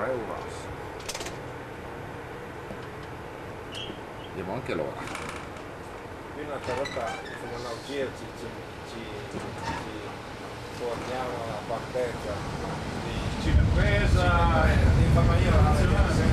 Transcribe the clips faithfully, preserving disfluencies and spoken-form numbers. tre Uras. Vediamo anche l'ora. Qui un'altra volta come un alfiere ci, ci, ci, ci torniamo alla partenza di Cinepesa e di Famiglia Nazionale.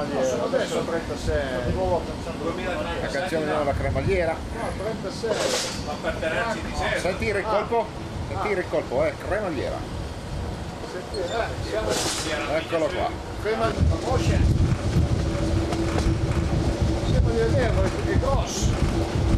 cremaliera, adesso trentasei. La canzone della cremaliera. No, trentasei. Ma per Terenzi di sé. Sentire il colpo? Sentire il colpo, eh, cremaliera. Eccolo qua. Cremaliera. Sembra di vederlo, è grosso.